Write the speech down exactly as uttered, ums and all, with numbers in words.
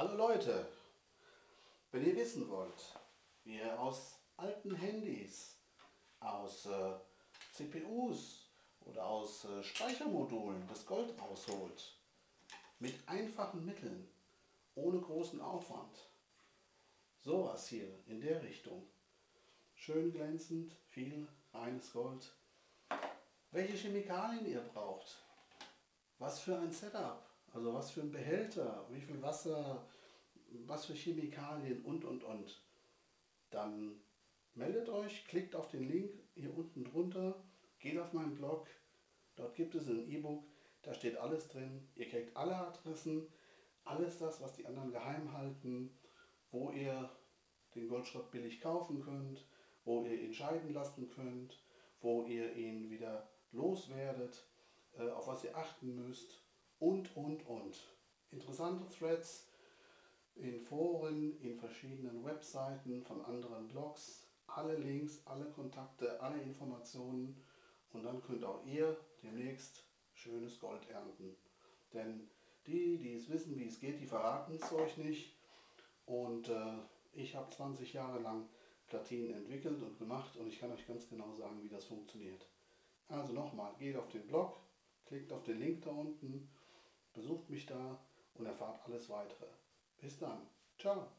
Hallo Leute, wenn ihr wissen wollt, wie ihr aus alten Handys, aus äh, C P Us oder aus äh, Speichermodulen das Gold rausholt, mit einfachen Mitteln, ohne großen Aufwand, sowas hier in der Richtung, schön glänzend, viel reines Gold, welche Chemikalien ihr braucht, was für ein Setup. Also was für ein Behälter, wie viel Wasser, was für Chemikalien und, und, und. Dann meldet euch, klickt auf den Link hier unten drunter, geht auf meinen Blog, dort gibt es ein E-Book, da steht alles drin. Ihr kriegt alle Adressen, alles das, was die anderen geheim halten, wo ihr den Goldschrott billig kaufen könnt, wo ihr ihn scheiden lassen könnt, wo ihr ihn wieder loswerdet, auf was ihr achten müsst. Und, und, und. Interessante Threads in Foren, in verschiedenen Webseiten von anderen Blogs. Alle Links, alle Kontakte, alle Informationen. Und dann könnt auch ihr demnächst schönes Gold ernten. Denn die, die es wissen, wie es geht, die verraten es euch nicht. Und äh, ich habe zwanzig Jahre lang Platinen entwickelt und gemacht. Und ich kann euch ganz genau sagen, wie das funktioniert. Also nochmal, geht auf den Blog, klickt auf den Link da unten. Besucht mich da und erfahrt alles Weitere. Bis dann. Ciao.